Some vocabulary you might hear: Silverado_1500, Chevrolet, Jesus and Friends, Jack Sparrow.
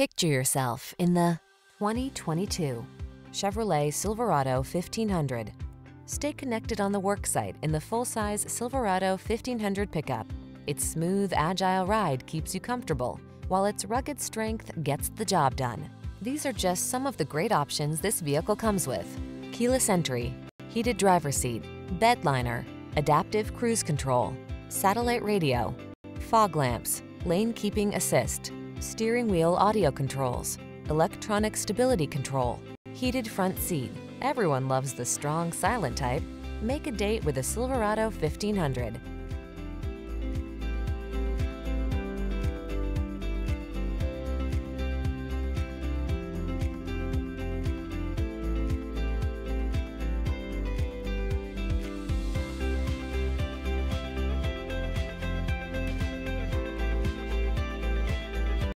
Picture yourself in the 2022 Chevrolet Silverado 1500. Stay connected on the worksite in the full-size Silverado 1500 pickup. Its smooth, agile ride keeps you comfortable, while its rugged strength gets the job done. These are just some of the great options this vehicle comes with: keyless entry, heated driver's seat, bed liner, adaptive cruise control, satellite radio, fog lamps, lane keeping assist, steering wheel audio controls, electronic stability control, heated front seat. Everyone loves the strong, silent type. Make a date with a Silverado 1500.